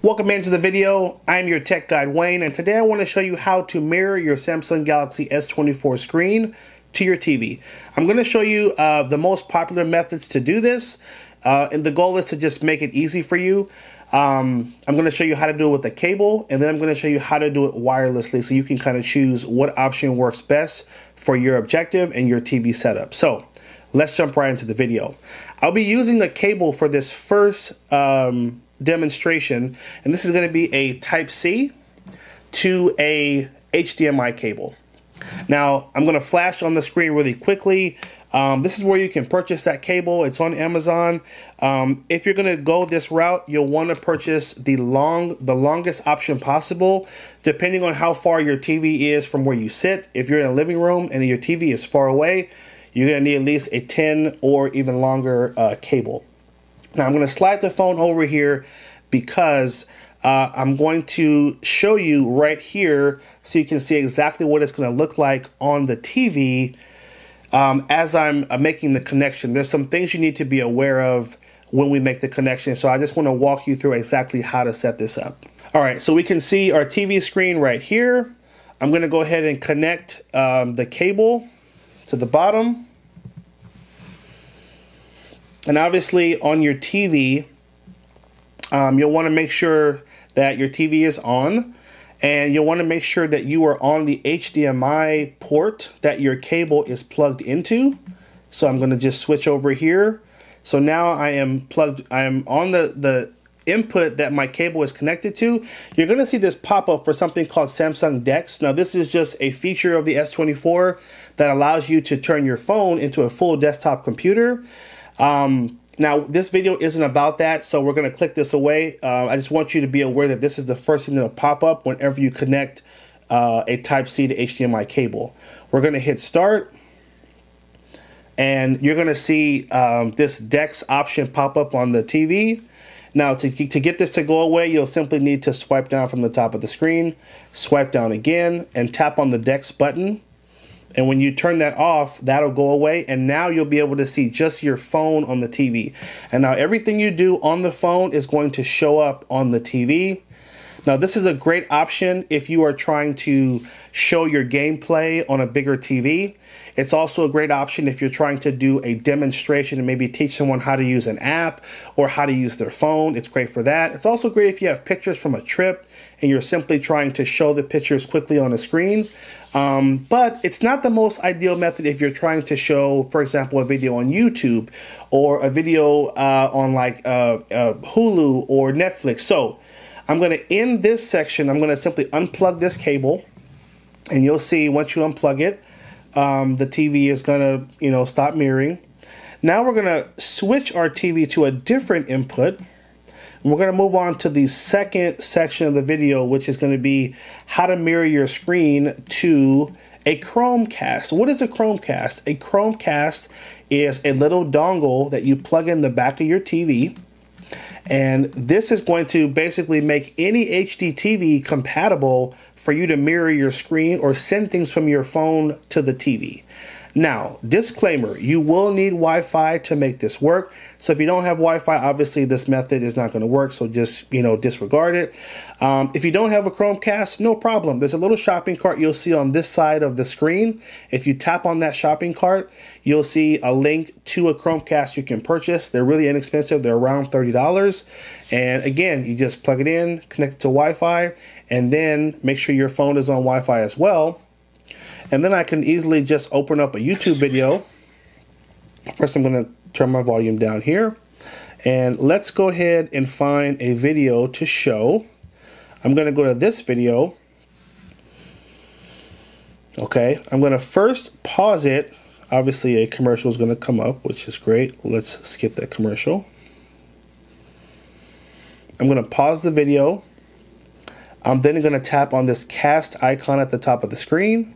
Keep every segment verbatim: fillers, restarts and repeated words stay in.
Welcome into the video. I'm your tech guide Wayne, and today I want to show you how to mirror your Samsung Galaxy S twenty-four screen to your T V. I'm going to show you uh, the most popular methods to do this, uh, and the goal is to just make it easy for you. Um, I'm going to show you how to do it with a cable, and then I'm going to show you how to do it wirelessly, so you can kind of choose what option works best for your objective and your T V setup. So let's jump right into the video. I'll be using a cable for this first um, demonstration, and this is going to be a Type C to a H D M I cable. Now I'm going to flash on the screen really quickly. Um, this is where you can purchase that cable. It's on Amazon. Um, if you're going to go this route, you'll want to purchase the long, the longest option possible, depending on how far your T V is from where you sit. If you're in a living room and your T V is far away, you're going to need at least a ten or even longer uh, cable. Now I'm going to slide the phone over here because uh, I'm going to show you right here so you can see exactly what it's going to look like on the T V um, as I'm uh, making the connection. There's some things you need to be aware of when we make the connection, so I just want to walk you through exactly how to set this up. All right, so we can see our T V screen right here. I'm going to go ahead and connect um, the cable to the bottom. And obviously on your T V, um, you'll want to make sure that your T V is on, and you'll want to make sure that you are on the H D M I port that your cable is plugged into. So I'm going to just switch over here. So now I am plugged, I am on the, the input that my cable is connected to. You're going to see this pop up for something called Samsung DeX. Now this is just a feature of the S twenty-four that allows you to turn your phone into a full desktop computer. Um, now this video isn't about that, so we're going to click this away. Uh, I just want you to be aware that this is the first thing that will pop up whenever you connect uh, a Type C to H D M I cable. We're going to hit start, and you're going to see um, this DeX option pop up on the T V. Now to, to get this to go away, you'll simply need to swipe down from the top of the screen, swipe down again, and tap on the DeX button. And when you turn that off, that'll go away, and now you'll be able to see just your phone on the T V. And now everything you do on the phone is going to show up on the T V. Now this is a great option if you are trying to show your gameplay on a bigger T V. It's also a great option if you're trying to do a demonstration and maybe teach someone how to use an app or how to use their phone. It's great for that. It's also great if you have pictures from a trip and you're simply trying to show the pictures quickly on a screen. Um, but it's not the most ideal method if you're trying to show, for example, a video on YouTube or a video uh, on like uh, uh, Hulu or Netflix. So I'm going to end this section. I'm going to simply unplug this cable, and you'll see once you unplug it, um, the T V is going to, you know, stop mirroring. Now we're going to switch our T V to a different input. We're going to move on to the second section of the video, which is going to be how to mirror your screen to a Chromecast. What is a Chromecast? A Chromecast is a little dongle that you plug in the back of your T V. And this is going to basically make any H D T V compatible for you to mirror your screen or send things from your phone to the T V. Now, disclaimer, you will need Wi-Fi to make this work. So if you don't have Wi-Fi, obviously this method is not going to work. So just, you know, disregard it. Um, if you don't have a Chromecast, no problem. There's a little shopping cart you'll see on this side of the screen. If you tap on that shopping cart, you'll see a link to a Chromecast you can purchase. They're really inexpensive. They're around thirty dollars. And again, you just plug it in, connect it to Wi-Fi, and then make sure your phone is on Wi-Fi as well. And then I can easily just open up a YouTube video. First, I'm going to turn my volume down here. And let's go ahead and find a video to show. I'm going to go to this video. Okay, I'm going to first pause it. Obviously, a commercial is going to come up, which is great. Let's skip that commercial. I'm going to pause the video. I'm then going to tap on this cast icon at the top of the screen.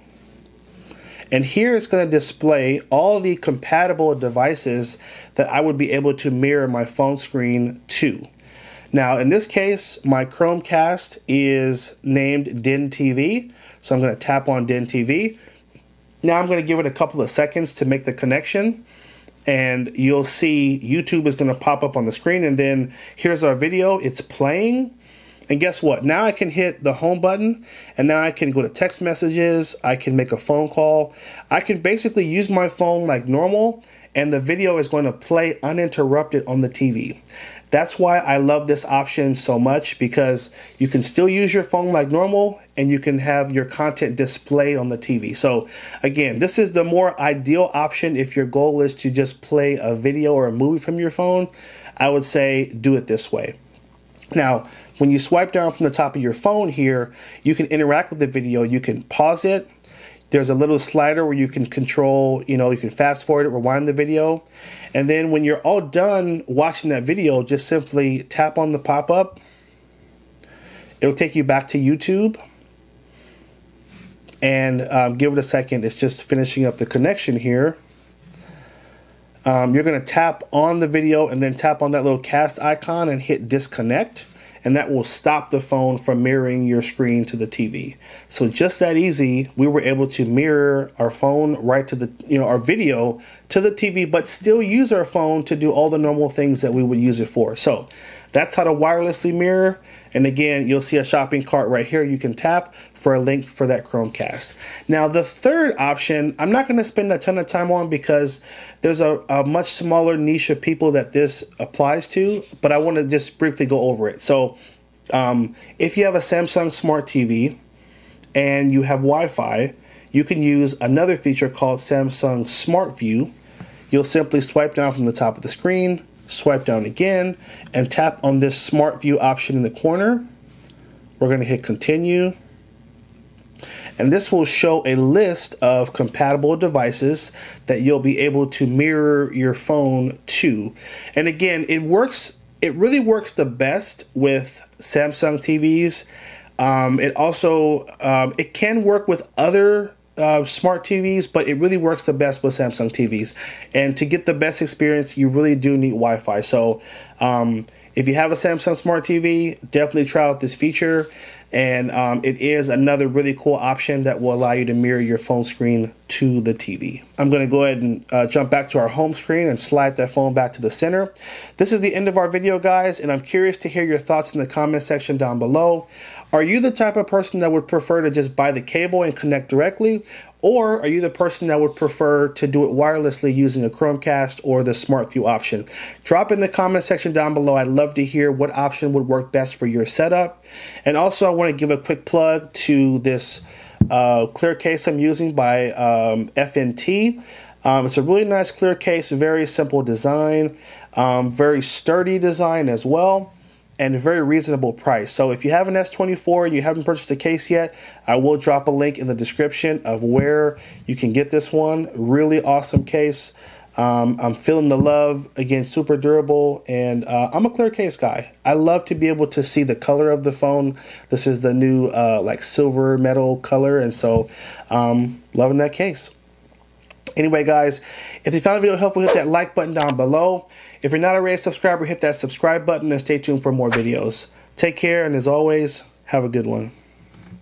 And here it's going to display all the compatible devices that I would be able to mirror my phone screen to. Now, in this case, my Chromecast is named Den T V. So I'm going to tap on Den T V. Now I'm going to give it a couple of seconds to make the connection. And you'll see YouTube is going to pop up on the screen. And then here's our video. It's playing. And guess what? Now I can hit the home button, and now I can go to text messages, I can make a phone call. I can basically use my phone like normal, and the video is going to play uninterrupted on the T V. That's why I love this option so much, because you can still use your phone like normal and you can have your content displayed on the T V. So again, this is the more ideal option if your goal is to just play a video or a movie from your phone. I would say do it this way. Now, when you swipe down from the top of your phone here, you can interact with the video. You can pause it. There's a little slider where you can control, you know, you can fast forward it, rewind the video. And then when you're all done watching that video, just simply tap on the pop-up. It'll take you back to YouTube. And um, give it a second. It's just finishing up the connection here. Um, you're going to tap on the video and then tap on that little cast icon and hit disconnect. And that will stop the phone from mirroring your screen to the T V. So just that easy, we were able to mirror our phone right to the, you know, our video to the T V, but still use our phone to do all the normal things that we would use it for. So that's how to wirelessly mirror. And again, you'll see a shopping cart right here. You can tap for a link for that Chromecast. Now, the third option, I'm not going to spend a ton of time on because there's a, a much smaller niche of people that this applies to, but I want to just briefly go over it. So um, if you have a Samsung Smart T V and you have Wi-Fi, you can use another feature called Samsung Smart View. You'll simply swipe down from the top of the screen, swipe down again, and tap on this Smart View option in the corner. We're going to hit continue. And this will show a list of compatible devices that you'll be able to mirror your phone to. And again, it works, it really works the best with Samsung T Vs. Um, it also, um, it can work with other Uh, smart T Vs, but it really works the best with Samsung T Vs. And to get the best experience, you really do need Wi-Fi. So um, if you have a Samsung Smart T V, definitely try out this feature. And um, it is another really cool option that will allow you to mirror your phone screen to the T V. I'm going to go ahead and uh, jump back to our home screen and slide that phone back to the center. This is the end of our video, guys, and I'm curious to hear your thoughts in the comment section down below. Are you the type of person that would prefer to just buy the cable and connect directly? Or are you the person that would prefer to do it wirelessly using a Chromecast or the Smart View option? Drop in the comment section down below. I'd love to hear what option would work best for your setup. And also, I want to give a quick plug to this uh, clear case I'm using by um, F N T. Um, it's a really nice clear case, very simple design, um, very sturdy design as well, and a very reasonable price. So if you have an S twenty-four and you haven't purchased a case yet, I will drop a link in the description of where you can get this one. Really awesome case. Um, I'm feeling the love. Again, super durable, and uh, I'm a clear case guy. I love to be able to see the color of the phone. This is the new uh, like silver metal color, and so um, loving that case. Anyway, guys, if you found the video helpful, hit that like button down below. If you're not already a subscriber, hit that subscribe button and stay tuned for more videos. Take care, and as always, have a good one.